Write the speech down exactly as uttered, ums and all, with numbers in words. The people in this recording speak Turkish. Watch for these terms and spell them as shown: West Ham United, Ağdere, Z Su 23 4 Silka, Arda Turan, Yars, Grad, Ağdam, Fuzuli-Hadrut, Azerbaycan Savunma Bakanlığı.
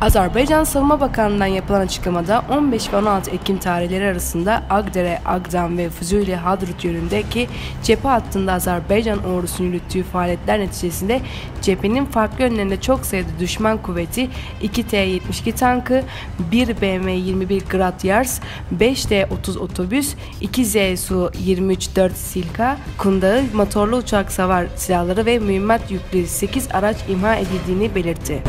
Azerbaycan Savunma Bakanlığı'ndan yapılan açıklamada on beş ve on altı Ekim tarihleri arasında Ağdere, Ağdam ve Fuzuli-Hadrut yönündeki cephe hattında Azerbaycan ordusunun yürüttüğü faaliyetler neticesinde cephenin farklı yönlerinde çok sayıda düşman kuvveti, iki T yetmiş iki tankı, bir B M yirmi bir Grad Yars, beş D otuz otobüs, iki Z Su yirmi üç dört Silka, kundağı, motorlu uçak savar silahları ve mühimmat yüklü sekiz araç imha edildiğini belirtti.